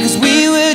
'Cause we were